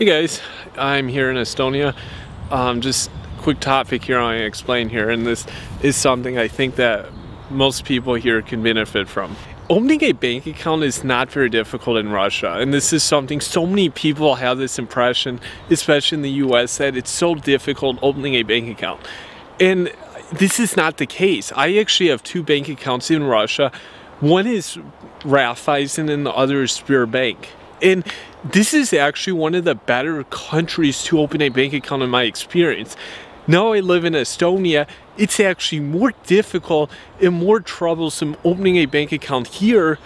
Hey guys, I'm here in Estonia. Just quick topic here I want to explain here, and this is something I think that most people here can benefit from. Opening a bank account is not very difficult in Russia, and this is something so many people have this impression, especially in the US, that it's so difficult opening a bank account. And this is not the case. I actually have two bank accounts in Russia. One is Raiffeisen and the other is Sberbank. And this is actually one of the better countries to open a bank account in my experience. Now I live in Estonia, it's actually more difficult and more troublesome opening a bank account here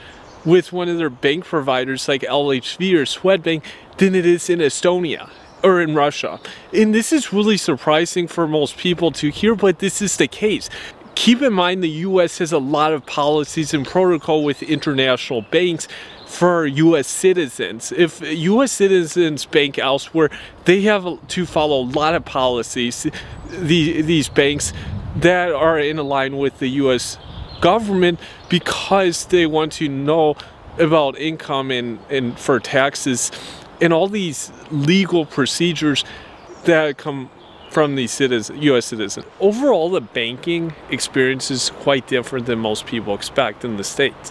with one of their bank providers like LHV or Swedbank than it is in Estonia or in Russia. And this is really surprising for most people to hear, but this is the case. Keep in mind the US has a lot of policies and protocol with international banks for US citizens. If US citizens bank elsewhere, they have to follow a lot of policies, these banks, that are in line with the US government because they want to know about income and for taxes and all these legal procedures that come from the US citizen. Overall, the banking experience is quite different than most people expect in the States.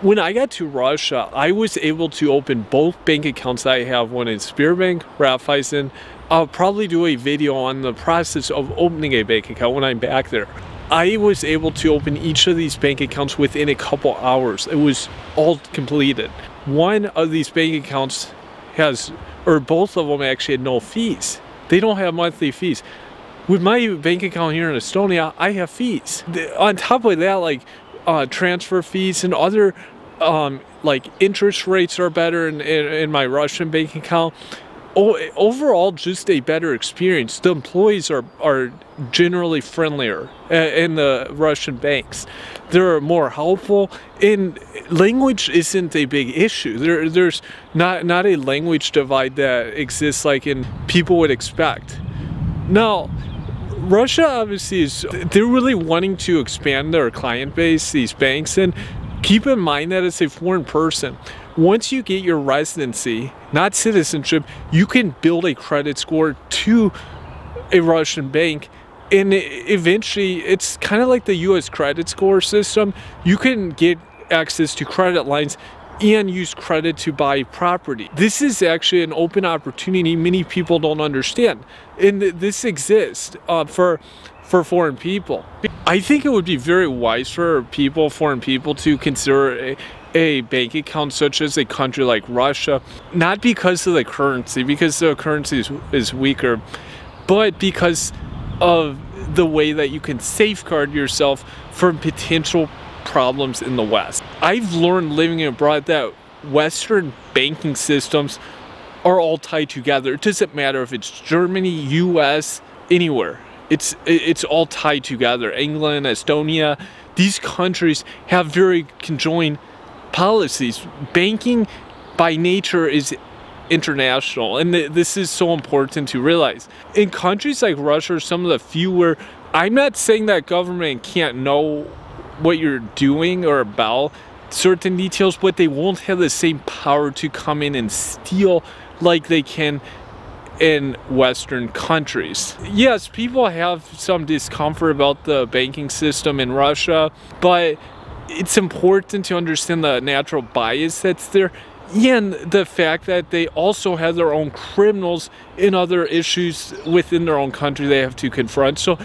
When I got to Russia, I was able to open both bank accounts I have, one in Sberbank, Raiffeisen. I'll probably do a video on the process of opening a bank account when I'm back there. I was able to open each of these bank accounts within a couple hours. It was all completed. One of these bank accounts has, or both of them actually had no fees. They don't have monthly fees. With my bank account here in Estonia, I have fees. On top of that, like transfer fees and other like interest rates are better in my Russian bank account. Overall, just a better experience. The employees are generally friendlier in the Russian banks. They're more helpful, and language isn't a big issue. There's not a language divide that exists like in people would expect. Now, Russia obviously is, they're really wanting to expand their client base, these banks, and keep in mind that as a foreign person, once you get your residency, not citizenship, you can build a credit score to a Russian bank, and eventually it's kind of like the US credit score system. You can get access to credit lines and use credit to buy property. This is actually an open opportunity many people don't understand, and this exists for foreign people. I think it would be very wise for people, foreign people, to consider a bank account such as a country like Russia, not because of the currency, because the currency is weaker, but because of the way that you can safeguard yourself from potential problems in the West. I've learned living abroad that Western banking systems are all tied together. It doesn't matter if it's Germany, US, anywhere. It's all tied together. England, Estonia, these countries have very conjoined policies. Banking by nature is international, and this is so important to realize. In countries like Russia, some of the fewer, I'm not saying that government can't know what you're doing or about certain details, but they won't have the same power to come in and steal like they can in Western countries. Yes, people have some discomfort about the banking system in Russia, but it's important to understand the natural bias that's there, and the fact that they also have their own criminals and other issues within their own country they have to confront. So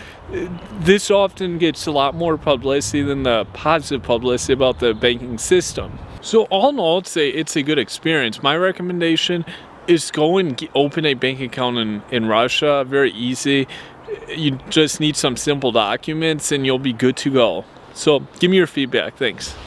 this often gets a lot more publicity than the positive publicity about the banking system. So all in all, I'd say it's a good experience. My recommendation is go and open a bank account in Russia. Very easy. You just need some simple documents and you'll be good to go. So give me your feedback. Thanks.